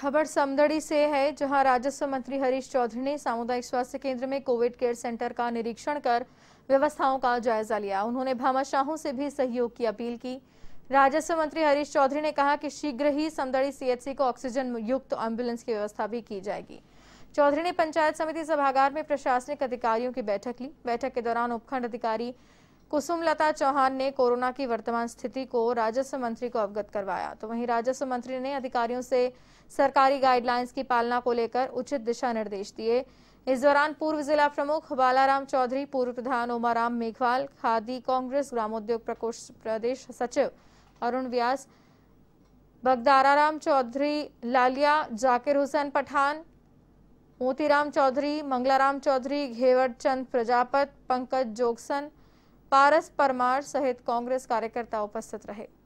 खबर समदड़ी से है, जहां राजस्व मंत्री हरीश चौधरी ने सामुदायिक स्वास्थ्य केंद्र में कोविड केयर सेंटर का निरीक्षण कर व्यवस्थाओं का जायजा लिया। उन्होंने भामाशाहों से भी सहयोग की अपील की। राजस्व मंत्री हरीश चौधरी ने कहा कि शीघ्र ही समदड़ी सीएचसी को ऑक्सीजन युक्त एम्बुलेंस की व्यवस्था भी की जाएगी। चौधरी ने पंचायत समिति सभागार में प्रशासनिक अधिकारियों की बैठक ली। बैठक के दौरान उपखंड अधिकारी कुसुमलता चौहान ने कोरोना की वर्तमान स्थिति को राजस्व मंत्री को अवगत करवाया। तो वहीं राजस्व मंत्री ने अधिकारियों से सरकारी गाइडलाइंस की पालना को लेकर उचित दिशा निर्देश दिए। इस दौरान पूर्व जिला प्रमुख बाला राम चौधरी, पूर्व प्रधान ओमाराम मेघवाल, खादी कांग्रेस ग्रामोद्योग प्रकोष्ठ प्रदेश सचिव अरुण व्यास, बगदाराम चौधरी लालिया, जाकिर हुसैन पठान, मोती चौधरी, मंगलाराम चौधरी, घेवरचंद प्रजापत, पंकज जोगसन, पारस परमार सहित कांग्रेस कार्यकर्ता उपस्थित रहे।